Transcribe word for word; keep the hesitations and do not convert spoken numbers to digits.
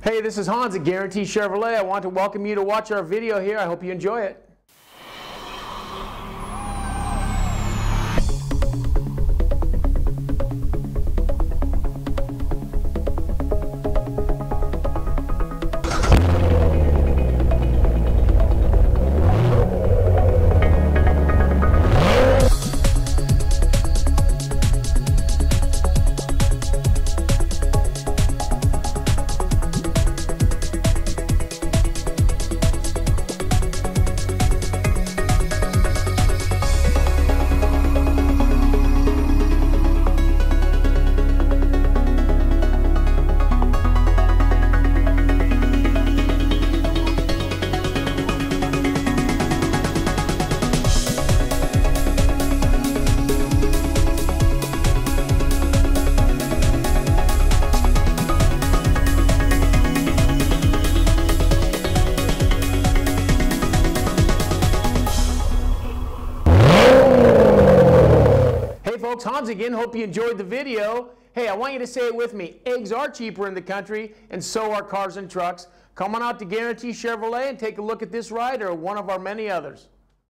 Hey, this is Hans at Guaranty Chevrolet. I want to welcome you to watch our video here. I hope you enjoy it. Folks, Hans again, hope you enjoyed the video. Hey, I want you to say it with me. Eggs are cheaper in the country, and so are cars and trucks. Come on out to Guaranty Chevrolet and take a look at this ride or one of our many others.